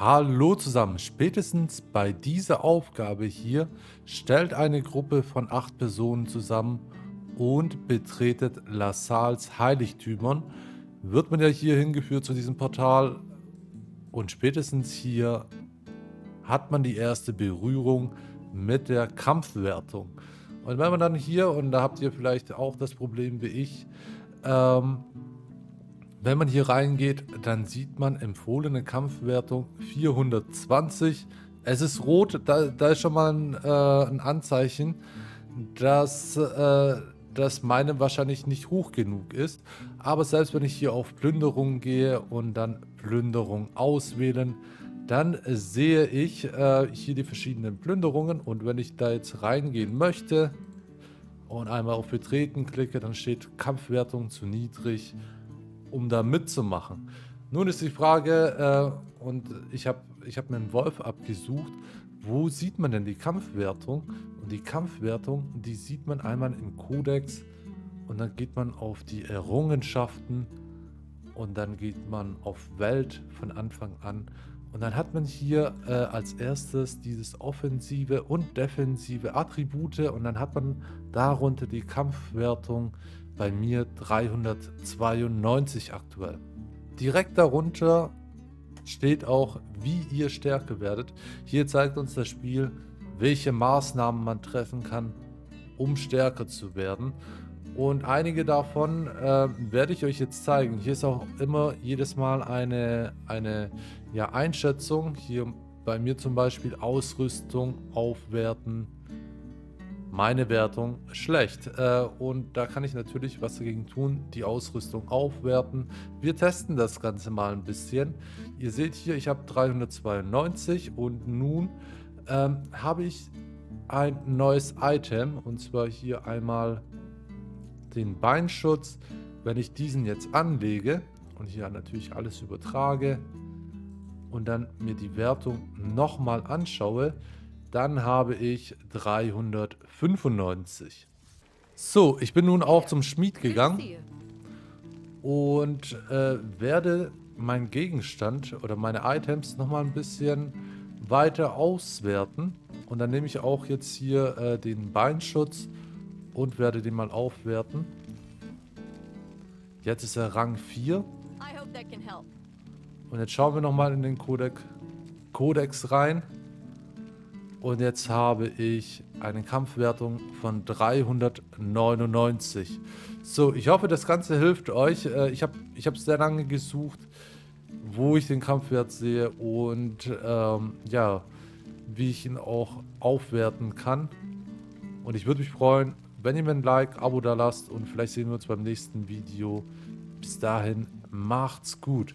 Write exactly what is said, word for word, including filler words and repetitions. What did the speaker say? Hallo zusammen, spätestens bei dieser Aufgabe hier stellt eine Gruppe von acht Personen zusammen und betretet Lassals Heiligtümern. Wird man ja hier hingeführt zu diesem Portal und spätestens hier hat man die erste Berührung mit der Kampfwertung. Und wenn man dann hier, und da habt ihr vielleicht auch das Problem wie ich, ähm, wenn man hier reingeht, dann sieht man empfohlene Kampfwertung vierhundertzwanzig. Es ist rot, da, da ist schon mal ein, äh, ein Anzeichen, dass, äh, dass meine wahrscheinlich nicht hoch genug ist. Aber selbst wenn ich hier auf Plünderung gehe und dann Plünderung auswählen, dann sehe ich äh, hier die verschiedenen Plünderungen. Und wenn ich da jetzt reingehen möchte und einmal auf Betreten klicke, dann steht Kampfwertung zu niedrig, um da mitzumachen. Nun ist die Frage, äh, und ich habe ich hab mir einen Wolf abgesucht, wo sieht man denn die Kampfwertung? Und die Kampfwertung, die sieht man einmal im Kodex und dann geht man auf die Errungenschaften und dann geht man auf Welt von Anfang an und dann hat man hier äh, als erstes dieses offensive und defensive Attribute und dann hat man darunter die Kampfwertung, bei mir dreihundertzweiundneunzig aktuell. Direkt darunter steht auch, wie ihr stärker werdet. Hier zeigt uns das Spiel, welche Maßnahmen man treffen kann, um stärker zu werden. Und einige davon äh, werde ich euch jetzt zeigen. Hier ist auch immer jedes Mal eine, eine ja, Einschätzung. Hier bei mir zum Beispiel Ausrüstung, Aufwerten. Meine Wertung schlecht äh, und da kann ich natürlich was dagegen tun, die Ausrüstung aufwerten. Wir testen das Ganze mal ein bisschen. Ihr seht hier, ich habe dreihundertzweiundneunzig und nun ähm, habe ich ein neues Item und zwar hier einmal den Beinschutz. Wenn ich diesen jetzt anlege und hier natürlich alles übertrage und dann mir die Wertung nochmal anschaue, dann habe ich dreihundertfünfundneunzig. So, ich bin nun auch zum Schmied gegangen und äh, werde meinen Gegenstand oder meine Items nochmal ein bisschen weiter auswerten. Und dann nehme ich auch jetzt hier äh, den Beinschutz und werde den mal aufwerten. Jetzt ist er Rang vier. Und jetzt schauen wir nochmal in den Kodex, Kodex rein. Und jetzt habe ich eine Kampfwertung von dreihundertneunundneunzig. So, ich hoffe, das Ganze hilft euch. Ich habe ich habe sehr lange gesucht, wo ich den Kampfwert sehe und ähm, ja, wie ich ihn auch aufwerten kann. Und ich würde mich freuen, wenn ihr mir ein Like, Abo da lasst und vielleicht sehen wir uns beim nächsten Video. Bis dahin, macht's gut.